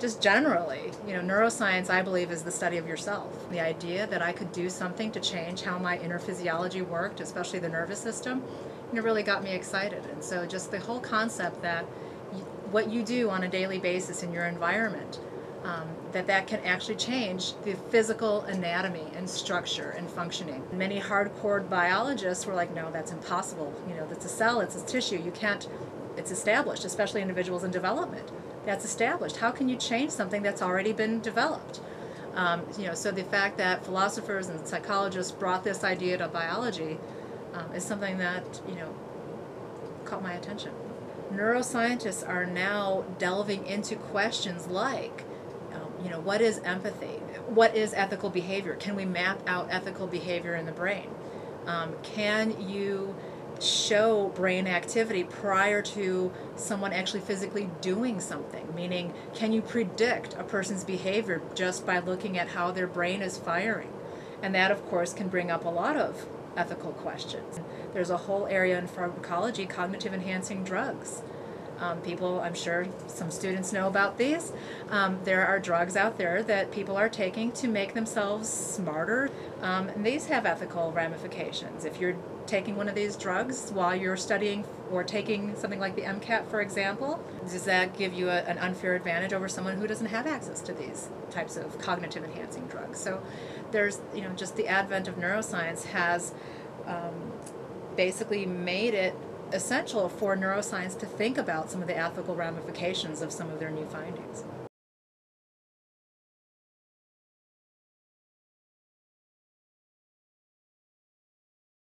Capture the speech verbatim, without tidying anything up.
just generally, you know, neuroscience, I believe, is the study of yourself. The idea that I could do something to change how my inner physiology worked, especially the nervous system, you know, really got me excited. And so just the whole concept that you, what you do on a daily basis in your environment, um, that that can actually change the physical anatomy and structure and functioning. Many hardcore biologists were like, no, that's impossible. You know, that's a cell, it's a tissue, you can't, it's established, especially individuals in development. That's established. How can you change something that's already been developed? Um, you know, so the fact that philosophers and psychologists brought this idea to biology um, is something that, you know, caught my attention. Neuroscientists are now delving into questions like, um, you know, what is empathy? What is ethical behavior? Can we map out ethical behavior in the brain? Um, can you show brain activity prior to someone actually physically doing something? Meaning, can you predict a person's behavior just by looking at how their brain is firing? And that, of course, can bring up a lot of ethical questions. There's a whole area in pharmacology, cognitive enhancing drugs. Um, people, I'm sure some students know about these. Um, there are drugs out there that people are taking to make themselves smarter. Um, and these have ethical ramifications. If you're taking one of these drugs while you're studying or taking something like the MCAT, for example, does that give you a, an unfair advantage over someone who doesn't have access to these types of cognitive enhancing drugs? So there's, you know, just the advent of neuroscience has um, basically made it essential for neuroscience to think about some of the ethical ramifications of some of their new findings.